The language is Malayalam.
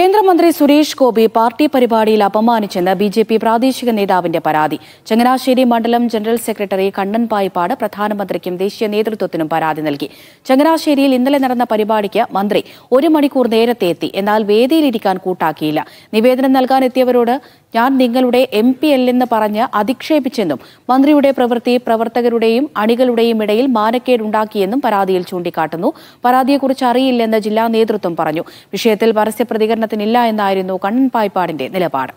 കേന്ദ്രമന്ത്രി സുരേഷ് ഗോപി പാർട്ടി പരിപാടിയിൽ അപമാനിച്ചെന്ന് ബിജെപി പ്രാദേശിക നേതാവിന്റെ പരാതി. ചങ്ങനാശ്ശേരി മണ്ഡലം ജനറൽ സെക്രട്ടറി കണ്ണൻ പായിപ്പാട് പ്രധാനമന്ത്രിക്കും ദേശീയ നേതൃത്വത്തിനും പരാതി നൽകി. ചങ്ങനാശ്ശേരിയിൽ ഇന്നലെ നടന്ന പരിപാടിക്ക് മന്ത്രി 1 മണിക്കൂർ നേരത്തെ എത്തി. എന്നാൽ വേദിയിലിരിക്കാൻ കൂട്ടാക്കിയില്ല. നിവേദനം നൽകാനെത്തിയവരോട് ഞാൻ നിങ്ങളുടെ MPയല്ലെന്ന് പറഞ്ഞ് അധിക്ഷേപിച്ചെന്നും മന്ത്രിയുടെ പ്രവൃത്തി പ്രവർത്തകരുടെയും അണികളുടെയും ഇടയിൽ മാനക്കേടുണ്ടാക്കിയെന്നും പരാതിയിൽ ചൂണ്ടിക്കാട്ടുന്നു. പരാതിയെക്കുറിച്ച് അറിയില്ലെന്ന് ജില്ലാ നേതൃത്വം പറഞ്ഞു. വിഷയത്തിൽ പരസ്യ പ്രതികരണത്തിനില്ല എന്നായിരുന്നു കണ്ണൻ പായിപ്പാടിന്റെ നിലപാട്.